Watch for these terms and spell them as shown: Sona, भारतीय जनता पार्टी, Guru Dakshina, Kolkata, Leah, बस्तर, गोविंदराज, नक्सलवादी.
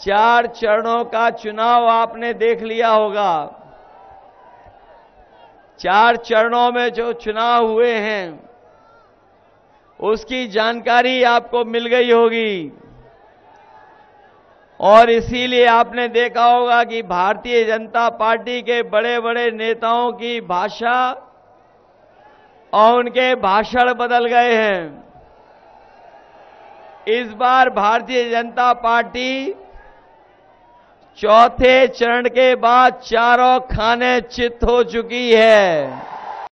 चार चरणों का चुनाव आपने देख लिया होगा। चार चरणों में जो चुनाव हुए हैं उसकी जानकारी आपको मिल गई होगी और इसीलिए आपने देखा होगा कि भारतीय जनता पार्टी के बड़े बड़े नेताओं की भाषा और उनके भाषण बदल गए हैं। इस बार भारतीय जनता पार्टी चौथे चरण के बाद चारों खाने चित हो चुकी है।